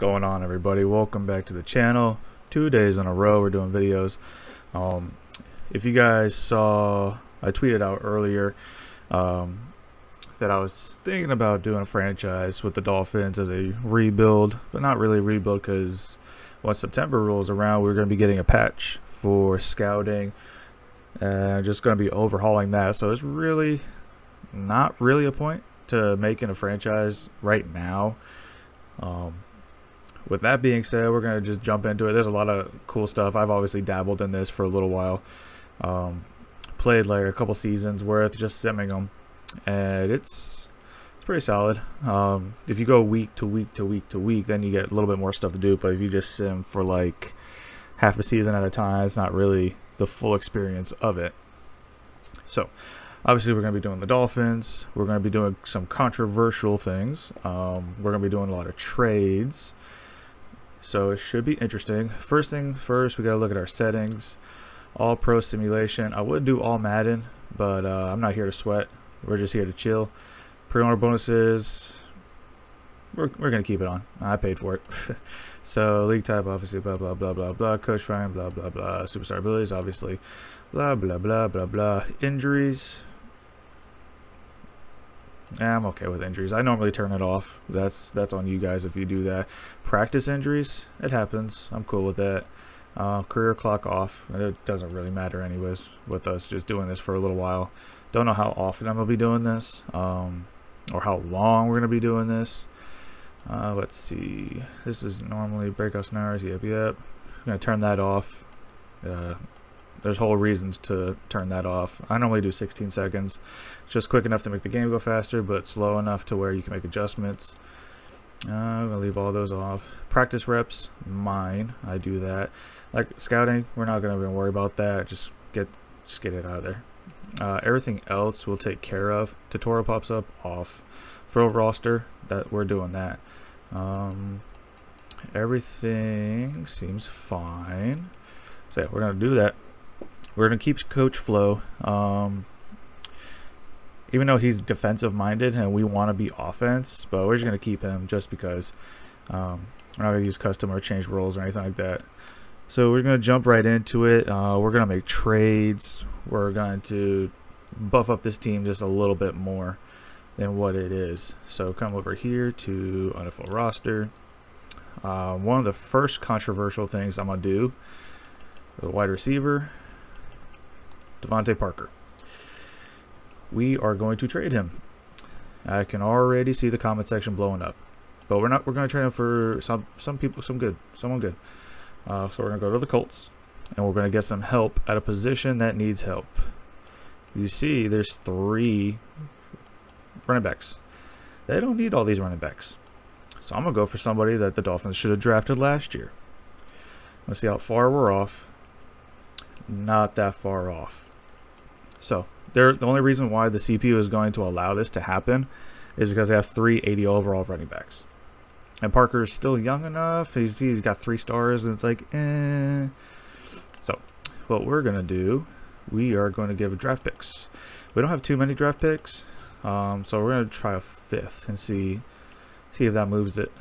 going on, everybody? Welcome back to the channel. 2 days in a row we're doing videos. If you guys saw, I tweeted out earlier that I was thinking about doing a franchise with the Dolphins as a rebuild, but not really rebuild, because once September rolls around we're going to be getting a patch for scouting and just going to be overhauling that. So it's really not really a point to making a franchise right now. With that being said, we're going to just jump into it. There's a lot of cool stuff. I've obviously dabbled in this for a little while, played like a couple seasons worth just simming them, and it's pretty solid. If you go week to week to week to week, then you get a little bit more stuff to do, but if you just sim for like half a season at a time, it's not really the full experience of it. So obviously we're going to be doing the Dolphins, we're going to be doing some controversial things, we're going to be doing a lot of trades, so it should be interesting. First thing first, we got to look at our settings. All pro simulation. I would do all Madden, but I'm not here to sweat. We're just here to chill. Pre-order bonuses, we're going to keep it on. I paid for it. So league type, obviously, blah, blah, blah, blah, blah. Coach Fine, blah, blah, blah. Superstar abilities, obviously, blah, blah, blah, blah, blah. Injuries. I'm okay with injuries. I normally turn it off. That's on you guys if you do that. Practice injuries, it happens. I'm cool with that. Career clock off. It doesn't really matter anyways with us just doing this for a little while. Don't know how often I'm gonna be doing this, or how long we're gonna be doing this. Let's see. This is normally breakout scenarios. Yep, yep. I'm gonna turn that off. There's whole reasons to turn that off. I normally do 16 seconds. It's just quick enough to make the game go faster, but slow enough to where you can make adjustments. I'm gonna leave all those off. Practice reps, mine. I do that. Like scouting, we're not gonna even worry about that. Just get it out of there. Everything else we'll take care of. Tutorial pops up, off. Full roster, that we're doing that. Everything seems fine. So yeah, we're gonna do that. We're going to keep Coach Flo, even though he's defensive minded and we want to be offense, but we're just going to keep him just because we're not going to use custom or change roles or anything like that. So we're going to jump right into it. We're going to make trades. We're going to buff up this team just a little bit more than what it is. So come over here to NFL roster. One of the first controversial things I'm going to do, the wide receiver, Devontae Parker. We are going to trade him. I can already see the comment section blowing up, but we're not. We're going to trade him for someone good. So we're going to go to the Colts, and we're going to get some help at a position that needs help. You see, there's 3 running backs. They don't need all these running backs, so I'm going to go for somebody that the Dolphins should have drafted last year. Let's see how far we're off. Not that far off. So the only reason why the CPU is going to allow this to happen is because they have 380 overall running backs, and Parker's still young enough. He's got 3 stars, and it's like, eh. So what we're gonna do, we are going to give draft picks. We don't have too many draft picks, so we're gonna try a 5th and see if that moves it.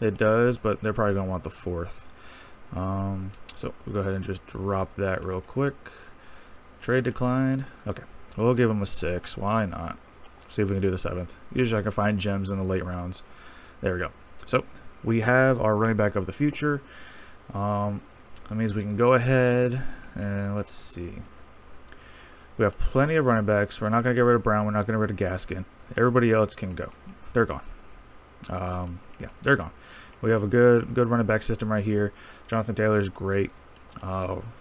It does, but they're probably gonna want the 4th. So we'll go ahead and just drop that real quick. Trade declined. Okay, we'll give him a 6. Why not? See if we can do the 7th. Usually I can find gems in the late rounds. There we go. So we have our running back of the future. That means we can go ahead and let's see. We have plenty of running backs. We're not going to get rid of Brown. We're not going to get rid of Gaskin. Everybody else can go. They're gone. Yeah, they're gone. We have a good running back system right here. Jonathan Taylor is great.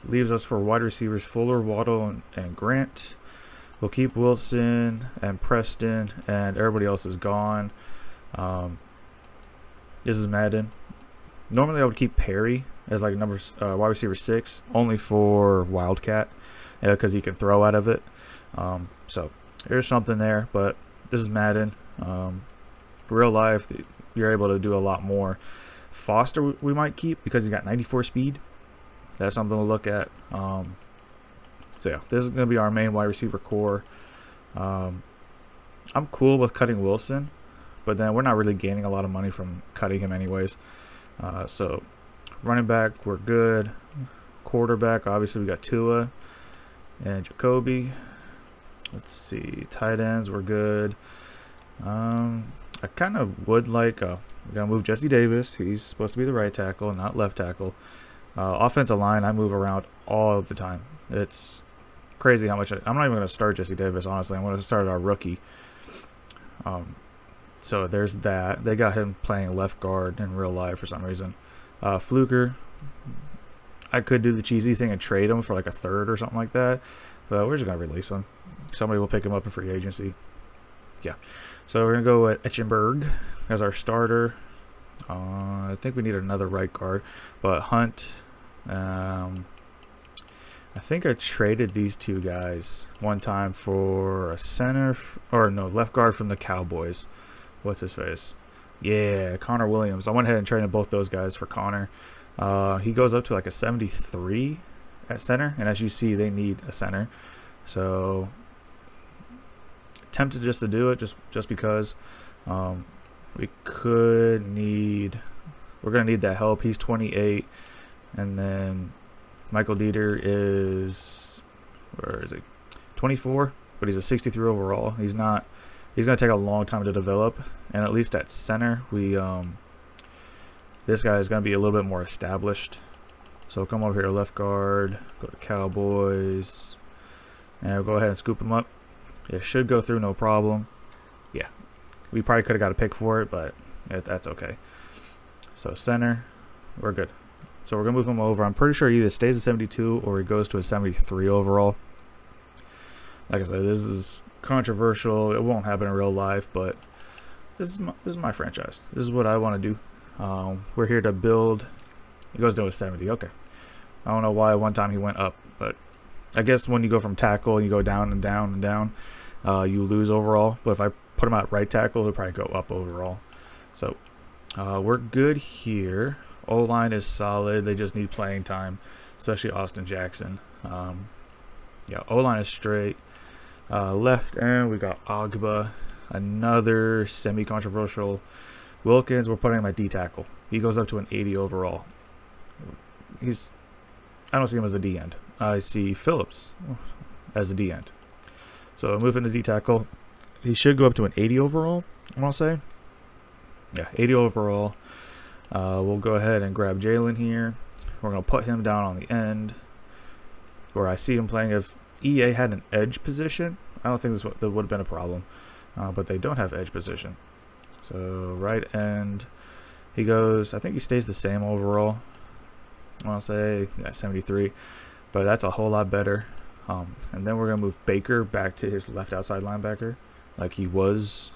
Leaves us for wide receivers Fuller, Waddle, and Grant. We'll keep Wilson and Preston, and everybody else is gone. This is Madden. Normally I would keep Perry as like wide receiver 6, only for Wildcat, because he can throw out of it. So there's something there, but this is Madden. Real life, you're able to do a lot more. Foster we might keep because he's got 94 speed. That's something to look at. So yeah, this is going to be our main wide receiver core. I'm cool with cutting Wilson, but then we're not really gaining a lot of money from cutting him anyways. So running back, we're good. Quarterback, obviously we got Tua and Jacoby. Let's see, tight ends, we're good. I kind of would like, we're gonna move Jesse Davis. He's supposed to be the right tackle, not left tackle. Offensive line, I move around all the time. It's crazy how much I'm not even gonna start Jesse Davis, honestly. I'm gonna start our rookie. So there's that. They got him playing left guard in real life for some reason. Fluker, I could do the cheesy thing and trade him for like a third or something like that, but we're just gonna release him. Somebody will pick him up in free agency. Yeah, so we're gonna go with Eichenberg as our starter. I think we need another right guard, but Hunt, I think I traded these two guys one time for a center, or no, left guard from the Cowboys. What's his face? Yeah, Connor Williams. I went ahead and traded both those guys for Connor. He goes up to like a 73 at center, and as you see, they need a center. So tempted just to do it, just because we could need. We're gonna need that help. He's 28, and then Michael Dieter is, where is he? 24, but he's a 63 overall. He's not. He's gonna take a long time to develop, and at least at center, we this guy is gonna be a little bit more established. So come over here, left guard, go to Cowboys, and we'll go ahead and scoop him up. It should go through no problem. Yeah, we probably could have got a pick for it, but that's okay. So center, we're good. So we're gonna move him over. I'm pretty sure he either stays at 72 or he goes to a 73 overall. Like I said, this is controversial. It won't happen in real life, but this is my franchise. This is what I want to do. We're here to build. He goes down to 70. Okay, I don't know why one time he went up, but I guess when you go from tackle and you go down and down and down, you lose overall. But if I put him at right tackle, he'll probably go up overall. So we're good here. O-line is solid. They just need playing time, especially Austin Jackson. Yeah, O-line is straight. Left end, we got Ogba, another semi-controversial. Wilkins, we're putting him at D tackle. He goes up to an 80 overall. He's, I don't see him as a D end. I see Phillips as a D end. So moving to D tackle, he should go up to an 80 overall. I want to say, yeah, 80 overall. We'll go ahead and grab Jalen here. We're gonna put him down on the end, where I see him playing if EA had an edge position. I don't think this would have been a problem, but they don't have edge position. So right end, he goes, I think he stays the same overall. I'll say, yeah, 73, but that's a whole lot better. And then we're gonna move Baker back to his left outside linebacker, like he was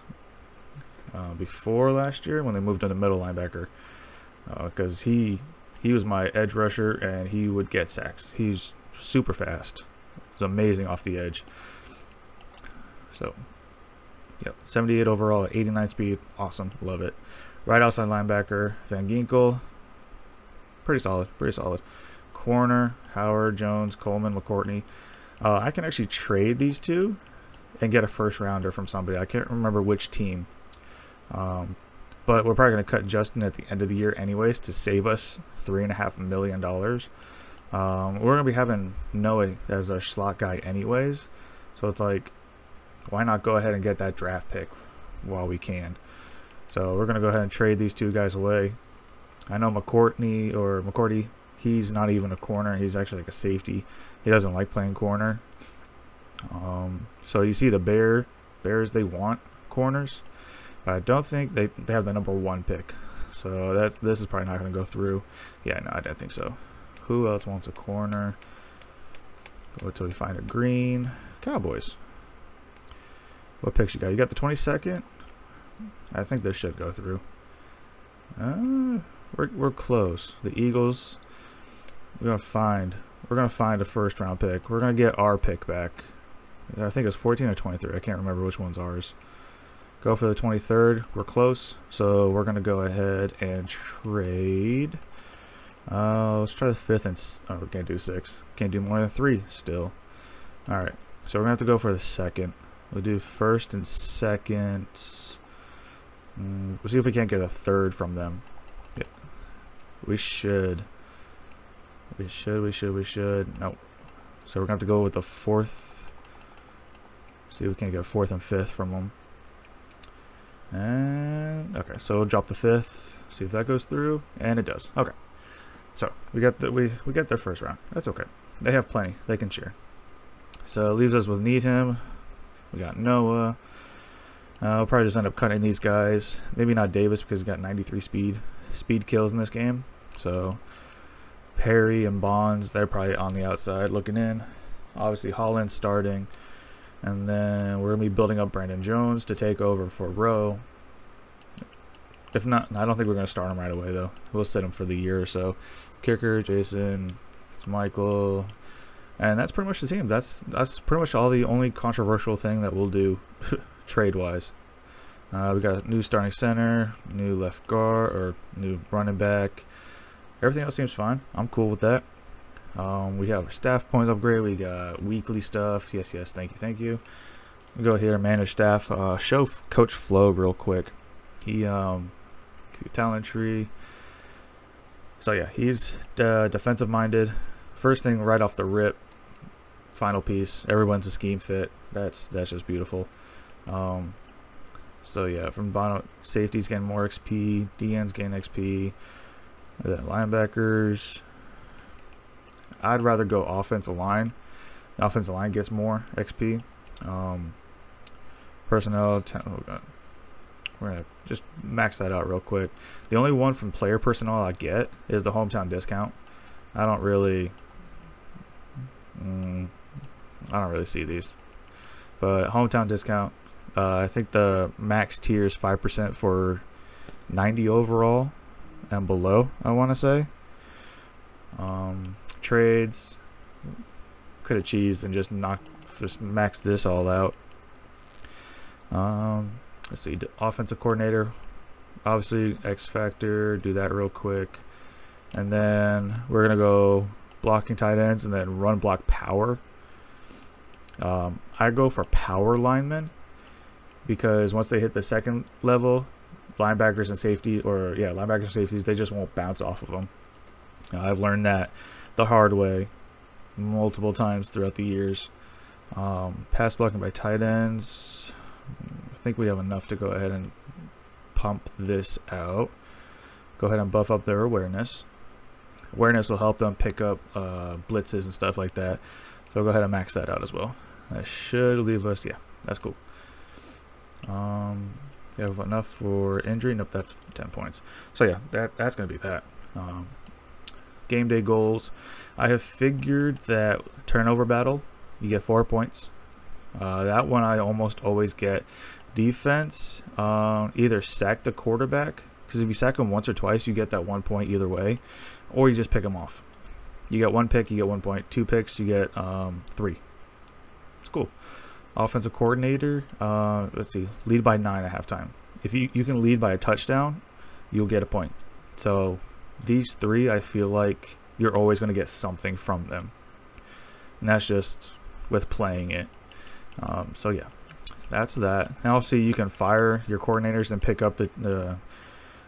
before last year when they moved to the middle linebacker, because he was my edge rusher and he would get sacks. He's super fast. It's amazing off the edge. So, yep, 78 overall, 89 speed, awesome, love it. Right outside linebacker, Van Ginkle, pretty solid, pretty solid. Corner, Howard Jones, Coleman, McCourtney. I can actually trade these two and get a first rounder from somebody. I can't remember which team, but we're probably going to cut Justin at the end of the year anyways to save us $3.5 million. We're gonna be having Noah as our slot guy anyways, so it's like, why not go ahead and get that draft pick while we can? So we're gonna go ahead and trade these two guys away. I know McCourtney, he's not even a corner, he's actually like a safety. He doesn't like playing corner. So you see the Bears, they want corners, but I don't think they have the #1 pick, so this is probably not gonna go through. Yeah, no, I don't think so. Who else wants a corner? Go until we find a green. Cowboys. What picks you got? You got the 22nd? I think this should go through. We're close. The Eagles. We're gonna find a first round pick. We're gonna get our pick back. I think it's 14 or 23. I can't remember which one's ours. Go for the 23rd. We're close. So we're gonna go ahead and trade. Let's try the 5th and, oh, we can't do 6. Can't do more than 3 still. All right, so we're gonna have to go for the 2nd. We'll do 1st and 2nd. We'll see if we can't get a 3rd from them. Yeah. We should. We should. No. So we're going to have to go with the fourth. See if we can get fourth and fifth from them. And okay, so we'll drop the fifth. See if that goes through, and it does. Okay, so we got the we got their first round. That's okay. They have plenty. They can cheer. So it leaves us with Needham. We got Noah. I'll probably just end up cutting these guys. Maybe not Davis because he's got 93 speed kills in this game. So Perry and Bonds, they're probably on the outside looking in. Obviously Holland starting. And then we're going to be building up Brandon Jones to take over for Rowe. If not, I don't think we're going to start him right away, though. We'll sit him for the year or so. Kicker, Jason, Michael. And that's pretty much the team. That's pretty much all the only controversial thing that we'll do trade-wise. We got a new starting center, new left guard, or new running back. Everything else seems fine. I'm cool with that. We have our staff points upgrade. We got weekly stuff. Yes, thank you. We'll go here, manage staff. Show Coach Flo real quick. He talent tree. So yeah, he's defensive minded. First thing right off the rip. Final piece. Everyone's a scheme fit. That's just beautiful. So yeah, from bottom, safety's getting more XP. DN's getting XP. The linebackers. I'd rather go offensive line. The offensive line gets more XP. Personnel, oh God. We're going to just max that out real quick. The only one from player personnel I get is the hometown discount. I don't really see these. But hometown discount, I think the max tier is 5% for 90 overall and below, I want to say. Trades, could have cheesed and just maxed this all out. Let's see, offensive coordinator, obviously X factor, do that real quick, and then we're gonna go blocking tight ends and then run block power. I go for power linemen because once they hit the second level, linebackers and safety, or yeah, linebackers and safeties, they just won't bounce off of them. I've learned that the hard way multiple times throughout the years. Pass blocking by tight ends, I think we have enough to go ahead and pump this out. Go ahead and buff up their awareness. Awareness will help them pick up blitzes and stuff like that, so go ahead and max that out as well. That should leave us, yeah, that's cool. We have enough for injury. Nope, that's 10 points. So yeah, that's gonna be that. Game day goals. I have figured that turnover battle, you get 4 points. That one I almost always get. Defense, either sack the quarterback, because if you sack him once or twice, you get that 1 point either way, or you just pick him off. You get one pick, you get 1 point. Two picks, you get 3. It's cool. Offensive coordinator, let's see, lead by 9 at halftime. If you can lead by a touchdown, you'll get a point. So these three, I feel like you're always going to get something from them, and that's just with playing it. So yeah, that's that. Now obviously you can fire your coordinators and pick up the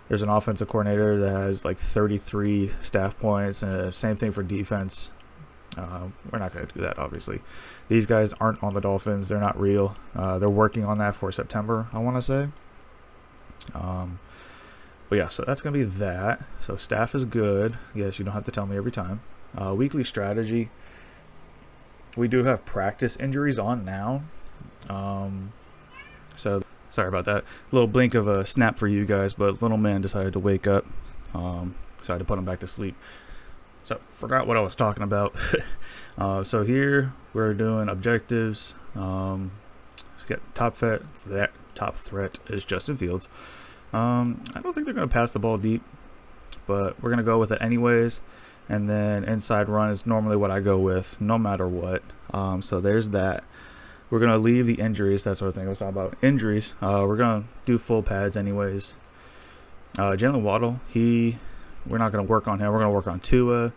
there's an offensive coordinator that has like 33 staff points, and same thing for defense. We're not going to do that, obviously. These guys aren't on the Dolphins. They're not real. They're working on that for September, I want to say. But yeah, so that's going to be that. So staff is good. Yes, you don't have to tell me every time. Weekly strategy. We do have practice injuries on now. So sorry about that. A little blink of a snap for you guys, but little man decided to wake up. So I had to put him back to sleep. So forgot what I was talking about. So here we're doing objectives. Top threat is Justin Fields. I don't think they're going to pass the ball deep, but we're going to go with it anyways. And then inside run is normally what I go with no matter what. So there's that. We're going to leave the injuries, that sort of thing. I was talking about injuries. We're going to do full pads anyways. Jalen Waddle, we're not going to work on him. We're going to work on Tua.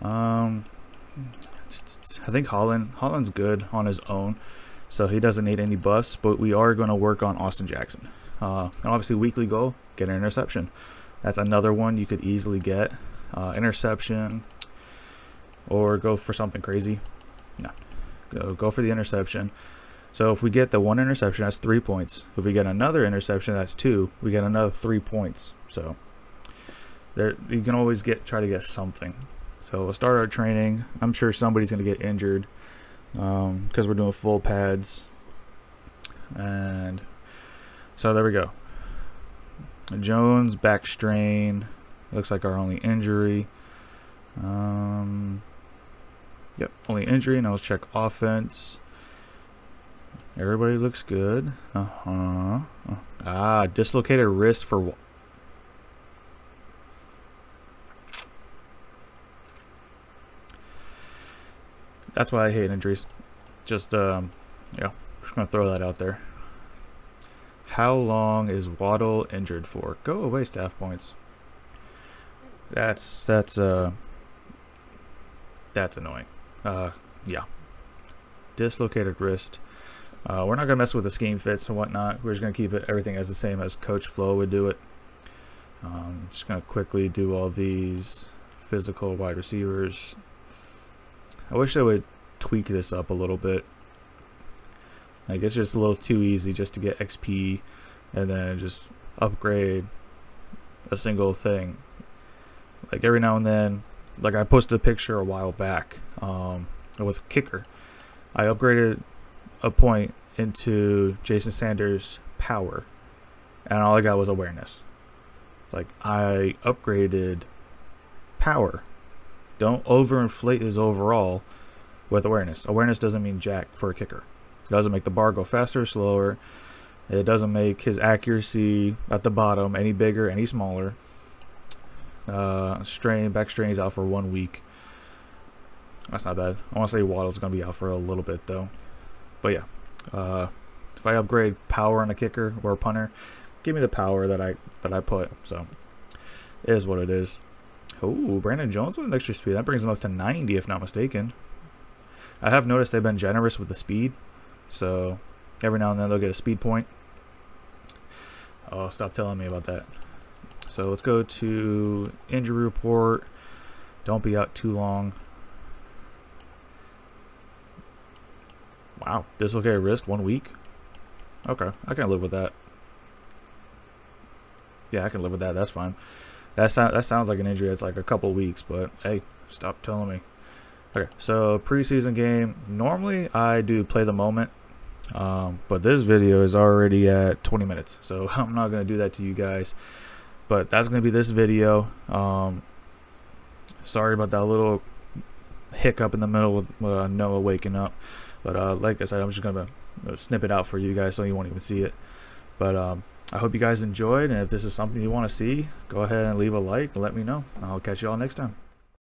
I think Holland's good on his own, so he doesn't need any buffs, but we are going to work on Austin Jackson. And obviously weekly goal, get an interception. That's another one you could easily get. Interception, or go for something crazy. No, go for the interception. So if we get the one interception, that's 3 points. If we get another interception, that's two. We get another 3 points. So there, you can always try to get something. So we'll start our training. I'm sure somebody's going to get injured because we're doing full pads. And so there we go. Jones, back strain. Looks like our only injury. Yep, only injury. Now let's check offense. Everybody looks good. Dislocated wrist for what? That's why I hate injuries. Just, yeah, just gonna throw that out there. How long is Waddle injured for? Go away, staff points. That's annoying. Yeah. Dislocated wrist. We're not gonna mess with the scheme fits and whatnot. We're just gonna keep everything as the same as Coach Flo would do it. Just gonna quickly do all these physical wide receivers. I wish they would tweak this up a little bit. Like, it's just a little too easy just to get XP and then just upgrade a single thing. Like, every now and then, like I posted a picture a while back with kicker. I upgraded a point into Jason Sanders' power, and all I got was awareness. It's like, I upgraded power. Don't overinflate his overall with awareness. Awareness doesn't mean jack for a kicker. It doesn't make the bar go faster or slower. It doesn't make his accuracy at the bottom any bigger, any smaller. Back strain is out for 1 week. That's not bad. I want to say Waddle's going to be out for a little bit, though. But yeah, if I upgrade power on a kicker or a punter, give me the power that I put. So it is what it is. Oh, Brandon Jones with an extra speed. That brings him up to 90, if not mistaken. I have noticed they've been generous with the speed. So every now and then they'll get a speed point. Oh, stop telling me about that. So let's go to injury report. Don't be out too long. Wow, dislocated wrist, 1 week. Okay, I can live with that. Yeah, I can live with that. That's fine. That sounds like an injury. It's like a couple weeks, but hey, stop telling me. Okay, so preseason game. Normally, I do play the moment, but this video is already at 20 minutes, so I'm not going to do that to you guys. But that's going to be this video. Sorry about that little hiccup in the middle with Noah waking up. But like I said, I'm just going to snip it out for you guys so you won't even see it. But I hope you guys enjoyed, and if this is something you want to see, go ahead and leave a like and let me know. I'll catch you all next time.